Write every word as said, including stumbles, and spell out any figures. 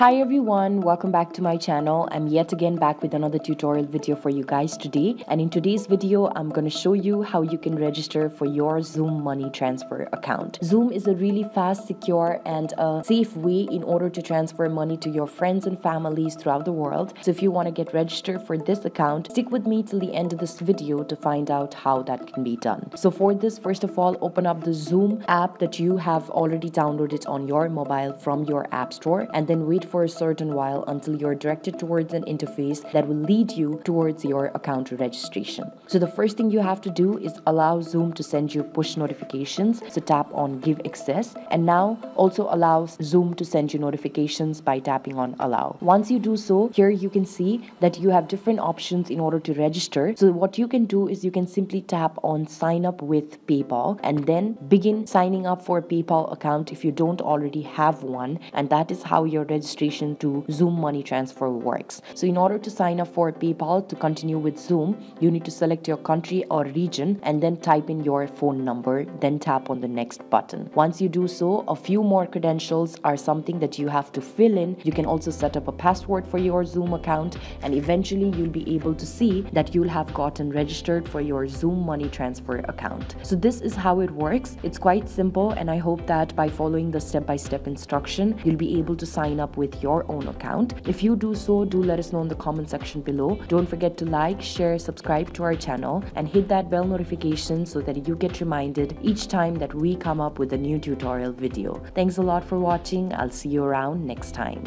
Hi everyone, welcome back to my channel. I'm yet again back with another tutorial video for you guys today, and in today's video I'm going to show you how you can register for your Xoom money transfer account. Xoom is a really fast, secure and a safe way in order to transfer money to your friends and families throughout the world. So if you want to get registered for this account, stick with me till the end of this video to find out how that can be done. So for this, first of all, open up the Xoom app that you have already downloaded on your mobile from your app store, and then wait for a certain while until you're directed towards an interface that will lead you towards your account registration. So the first thing you have to do is allow Xoom to send you push notifications. So tap on give access, and now also allows Xoom to send you notifications by tapping on allow. Once you do so, here you can see that you have different options in order to register. So what you can do is you can simply tap on sign up with PayPal and then begin signing up for a PayPal account if you don't already have one, and that is how your registration registration to Xoom money transfer works. So in order to sign up for PayPal to continue with Xoom, you need to select your country or region and then type in your phone number, then tap on the next button. Once you do so, a few more credentials are something that you have to fill in. You can also set up a password for your Xoom account, and eventually you'll be able to see that you'll have gotten registered for your Xoom money transfer account. So this is how it works. It's quite simple, and I hope that by following the step-by-step instruction, you'll be able to sign up with your own account. If you do so, do let us know in the comment section below. Don't forget to like, share, subscribe to our channel, and hit that bell notification so that you get reminded each time that we come up with a new tutorial video. Thanks a lot for watching. I'll see you around next time.